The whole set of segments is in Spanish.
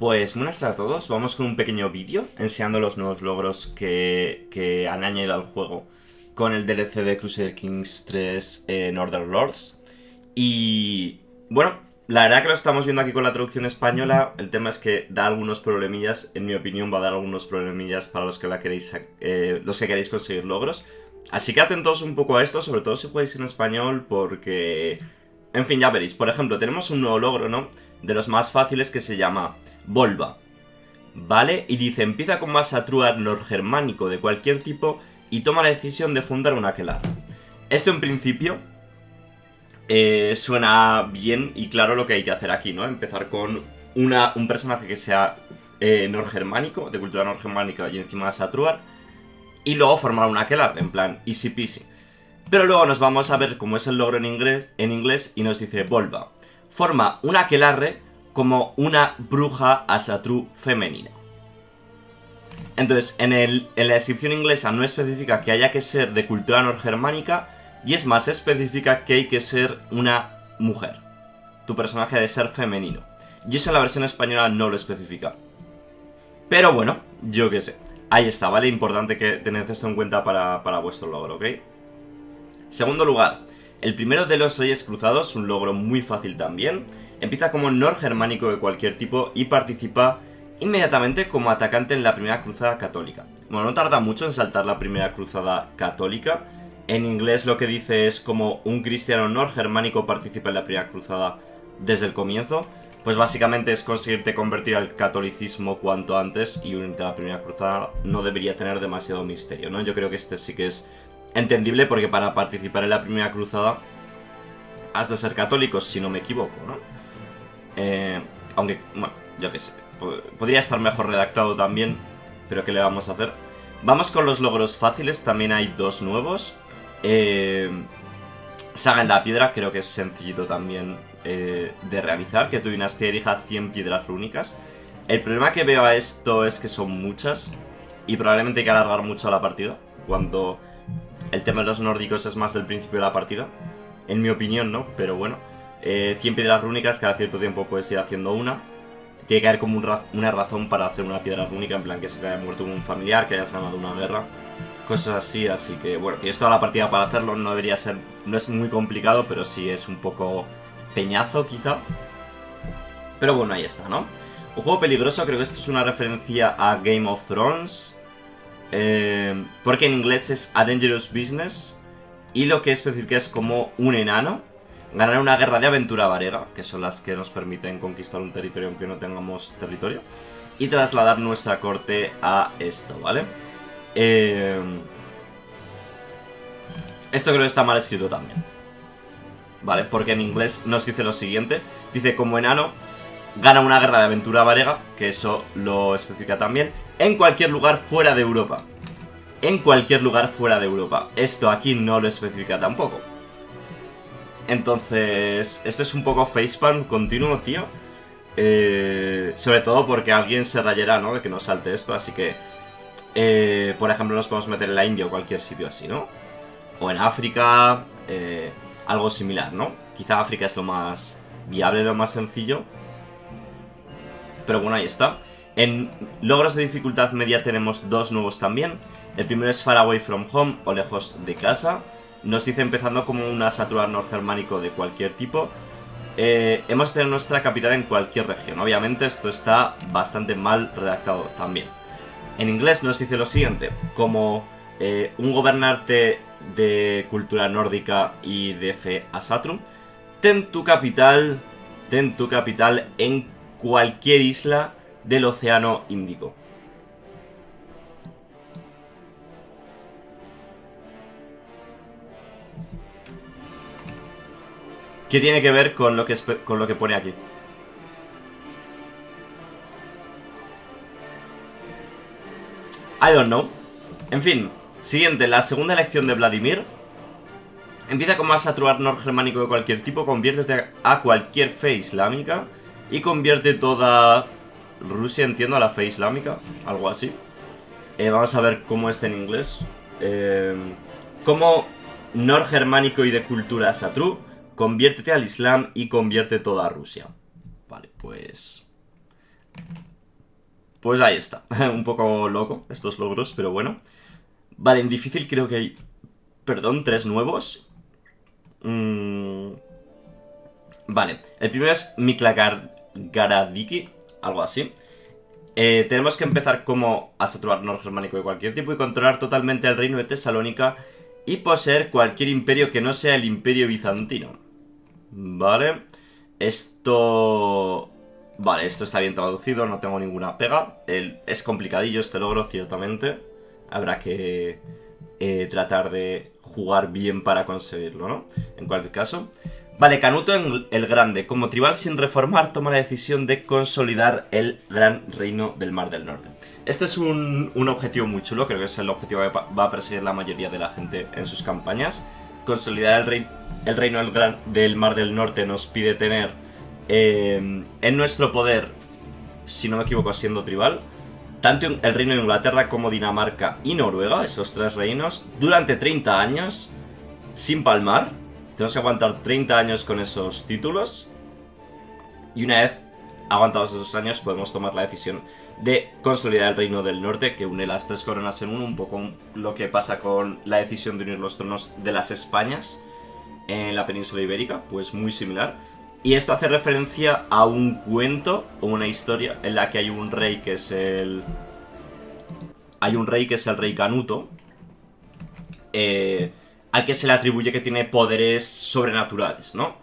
Pues buenas tardes a todos, vamos con un pequeño vídeo enseñando los nuevos logros que han añadido al juego con el DLC de Crusader Kings 3 Northern Lords. Y bueno, la verdad que lo estamos viendo aquí con la traducción española. El tema es que da algunos problemillas, en mi opinión va a dar algunos problemillas para los que queréis conseguir logros. Así que atentos un poco a esto, sobre todo si jugáis en español, porque... en fin, ya veréis. Por ejemplo, tenemos un nuevo logro, ¿no? De los más fáciles, que se llama Volva, ¿vale? Y dice, empieza con masa trua norgermánico de cualquier tipo y toma la decisión de fundar una aquelarre. Esto en principio suena bien y claro lo que hay que hacer aquí, ¿no? Empezar con un personaje que sea norgermánico, de cultura norgermánica y encima de Satruar, y luego formar una aquelarre, en plan easy peasy. Pero luego nos vamos a ver cómo es el logro en inglés y nos dice Volva, forma una aquelarre como una bruja asatru femenina. Entonces en la descripción inglesa no especifica que haya que ser de cultura norgermánica, y es más, especifica que hay que ser una mujer. Tu personaje ha de ser femenino. Y eso en la versión española no lo especifica. Pero bueno, yo qué sé. Ahí está, ¿vale? Importante que tened esto en cuenta para vuestro logro, ¿ok? Segundo lugar, el primero de los Reyes Cruzados, un logro muy fácil también. Empieza como norgermánico de cualquier tipo y participa inmediatamente como atacante en la primera cruzada católica. Bueno, no tarda mucho en saltar la primera cruzada católica. En inglés lo que dice es como un cristiano norgermánico participa en la primera cruzada desde el comienzo. Pues básicamente es conseguirte convertir al catolicismo cuanto antes y unirte a la primera cruzada. No debería tener demasiado misterio, ¿no? Yo creo que este sí que es... entendible, porque para participar en la primera cruzada has de ser católico, si no me equivoco, ¿no? Aunque, bueno, yo qué sé, podría estar mejor redactado también, pero ¿qué le vamos a hacer? Vamos con los logros fáciles, también hay dos nuevos. Saga en la piedra, creo que es sencillito también de realizar, que tu dinastía erija 100 piedras rúnicas. El problema que veo a esto es que son muchas y probablemente hay que alargar mucho la partida, cuando... el tema de los nórdicos es más del principio de la partida, en mi opinión, ¿no? Pero bueno, 100 piedras rúnicas, cada cierto tiempo puedes ir haciendo una. Tiene que haber como una razón para hacer una piedra rúnica, en plan que se te haya muerto un familiar, que hayas ganado una guerra, cosas así. Así que bueno, tienes toda la partida para hacerlo, no debería ser, no es muy complicado, pero sí es un poco peñazo quizá. Pero bueno, ahí está, ¿no? Un juego peligroso, creo que esto es una referencia a Game of Thrones. Porque en inglés es A Dangerous Business, y lo que especifica es como un enano ganar una guerra de aventura varega, que son las que nos permiten conquistar un territorio aunque no tengamos territorio, y trasladar nuestra corte a esto, ¿vale? Esto creo que está mal escrito también, ¿vale? Porque en inglés nos dice lo siguiente, dice como enano gana una guerra de aventura varega, que eso lo especifica también, en cualquier lugar fuera de Europa. En cualquier lugar fuera de Europa. Esto aquí no lo especifica tampoco. Entonces, esto es un poco facepalm continuo, tío. Sobre todo porque alguien se rayará, ¿no? De que no salte esto, así que... por ejemplo, nos podemos meter en la India o cualquier sitio así, ¿no? O en África, algo similar, ¿no? Quizá África es lo más viable, lo más sencillo. Pero bueno, ahí está. En logros de dificultad media tenemos dos nuevos también. El primero es Far Away From Home, o lejos de casa. Nos dice empezando como un asatru norgermánico de cualquier tipo. Hemos de tener nuestra capital en cualquier región. Obviamente esto está bastante mal redactado también. En inglés nos dice lo siguiente. Como un gobernante de cultura nórdica y de fe asatru, ten tu capital en cualquier isla del océano Índico. ¿Qué tiene que ver con lo que pone aquí? I don't know. En fin, siguiente, la segunda elección de Vladimir. Empieza con más atruar norgermánico de cualquier tipo, conviértete a cualquier fe islámica y convierte toda Rusia, entiendo, a la fe islámica, algo así. Vamos a ver cómo está en inglés. Como norgermánico y de cultura asatru, conviértete al Islam y convierte toda Rusia. Vale, pues... Pues ahí está. Un poco loco estos logros, pero bueno. Vale, en difícil creo que hay... Perdón, 3 nuevos. Vale, el primero es Miklagard... Garadiki, algo así. Tenemos que empezar como a saturar norgermánico de cualquier tipo y controlar totalmente el reino de Tesalónica y poseer cualquier imperio que no sea el imperio bizantino. Vale, esto... Vale, esto está bien traducido, no tengo ninguna pega. Es complicadillo este logro, ciertamente. Habrá que tratar de jugar bien para conseguirlo, ¿no? En cualquier caso... Vale, Canuto el Grande. Como tribal sin reformar, toma la decisión de consolidar el gran reino del Mar del Norte. Este es un objetivo muy chulo, creo que es el objetivo que va a perseguir la mayoría de la gente en sus campañas. Consolidar el reino del Mar del Norte nos pide tener en nuestro poder, si no me equivoco siendo tribal, tanto el reino de Inglaterra como Dinamarca y Noruega, esos 3 reinos, durante 30 años, sin palmar. Tenemos que aguantar 30 años con esos títulos. Y una vez aguantados esos años podemos tomar la decisión de consolidar el reino del norte, que une las 3 coronas en uno. Un poco lo que pasa con la decisión de unir los tronos de las Españas en la península ibérica, pues muy similar. Y esto hace referencia a un cuento o una historia en la que hay un rey que es el... Hay un rey que es el rey Canuto, al que se le atribuye que tiene poderes sobrenaturales, ¿no?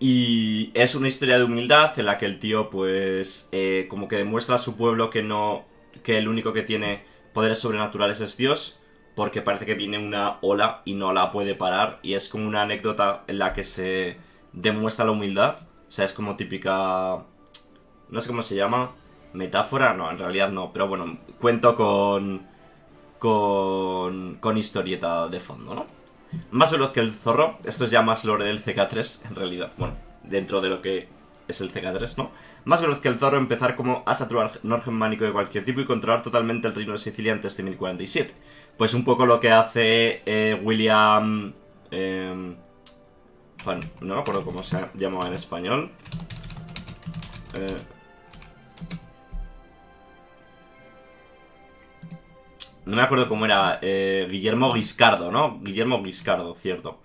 Y es una historia de humildad en la que el tío, pues, como que demuestra a su pueblo que no... Que el único que tiene poderes sobrenaturales es Dios, porque parece que viene una ola y no la puede parar. Y es como una anécdota en la que se demuestra la humildad. O sea, es como típica... No sé cómo se llama. ¿Metáfora? No, en realidad no. Pero bueno, cuento con historieta de fondo, ¿no? Más veloz que el zorro, esto es ya más lore del CK3, en realidad, bueno, dentro de lo que es el CK3, ¿no? Más veloz que el zorro, empezar como a saturar norgermánico de cualquier tipo y controlar totalmente el reino de Sicilia antes de 1047. Pues un poco lo que hace William... Juan, no me acuerdo cómo se llamaba en español. No me acuerdo cómo era, Guillermo Guiscardo, ¿no? Guillermo Guiscardo, cierto.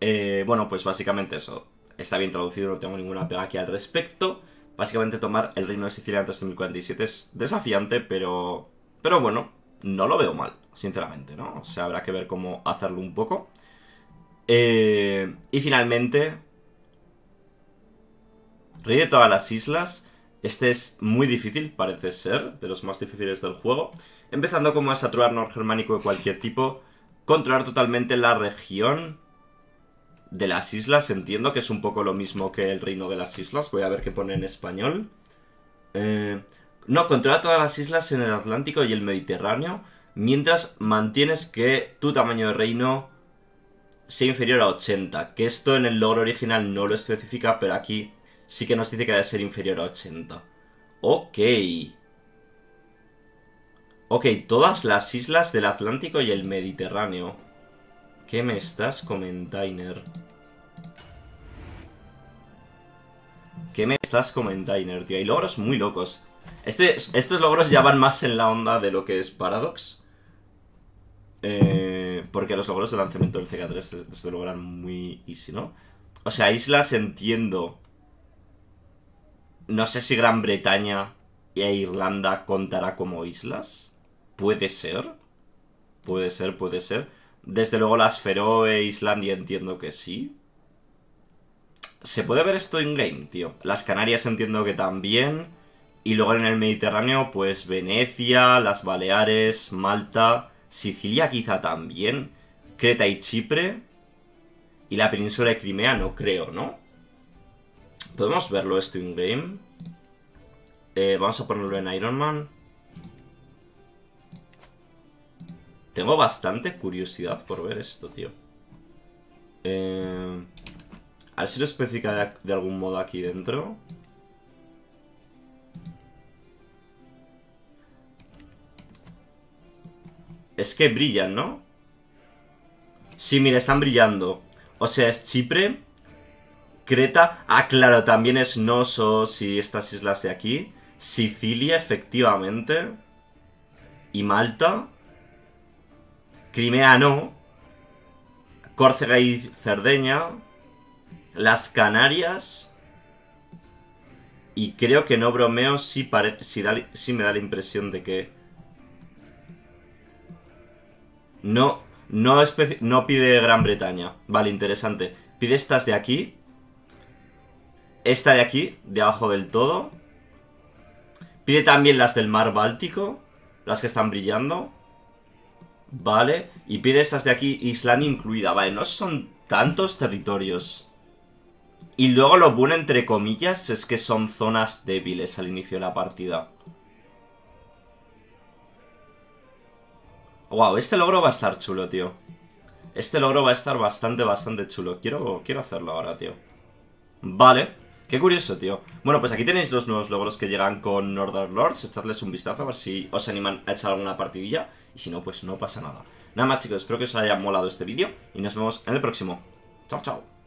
Bueno, pues básicamente eso. Está bien traducido, no tengo ninguna pega aquí al respecto. Básicamente tomar el reino de Sicilia antes de 1047 es desafiante, pero... Pero bueno, no lo veo mal, sinceramente, ¿no? O sea, habrá que ver cómo hacerlo un poco. Y finalmente... Rey de todas las islas... Este es muy difícil, parece ser, de los más difíciles del juego. Empezando como a saturar norgermánico de cualquier tipo. Controlar totalmente la región de las islas. Entiendo que es un poco lo mismo que el reino de las islas. Voy a ver qué pone en español. No, controlar todas las islas en el Atlántico y el Mediterráneo. Mientras mantienes que tu tamaño de reino sea inferior a 80. Que esto en el logro original no lo especifica, pero aquí... Sí que nos dice que debe ser inferior a 80. Ok. Ok, todas las islas del Atlántico y el Mediterráneo. ¿Qué me estás comentando? ¿Qué me estás comentando, tío? Hay logros muy locos. Estos logros ya van más en la onda de lo que es Paradox. Porque los logros de lanzamiento del CK3 se logran muy easy, ¿no? O sea, islas entiendo... No sé si Gran Bretaña e Irlanda contará como islas. Puede ser. Puede ser, puede ser. Desde luego las Feroe e Islandia entiendo que sí. Se puede ver esto in-game, tío. Las Canarias entiendo que también. Y luego en el Mediterráneo, pues Venecia, las Baleares, Malta, Sicilia quizá también. Creta y Chipre. Y la península de Crimea no creo, ¿no? Podemos verlo esto in-game. Vamos a ponerlo en Iron Man. Tengo bastante curiosidad por ver esto, tío. A ver si lo especifica de algún modo aquí dentro. Es que brillan, ¿no? Sí, mira, están brillando. O sea, es Chipre... Creta, ah claro, también es Nosos y estas islas de aquí. Sicilia, efectivamente. Y Malta. Crimea no. Córcega y Cerdeña. Las Canarias. Y creo que no bromeo si me da la impresión de que... No pide Gran Bretaña. Vale, interesante. Pide estas de aquí. Esta de aquí, de abajo del todo. Pide también las del mar Báltico, las que están brillando. Vale, y pide estas de aquí, Islandia incluida. Vale, no son tantos territorios. Y luego lo bueno, entre comillas, es que son zonas débiles al inicio de la partida. Wow, este logro va a estar chulo, tío. Este logro va a estar bastante chulo. Quiero hacerlo ahora, tío. Vale, qué curioso, tío. Bueno, pues aquí tenéis los nuevos logros que llegan con Northern Lords. Echadles un vistazo a ver si os animan a echar alguna partidilla. Y si no, pues no pasa nada. Nada más, chicos, espero que os haya molado este vídeo. Y nos vemos en el próximo. Chao, chao.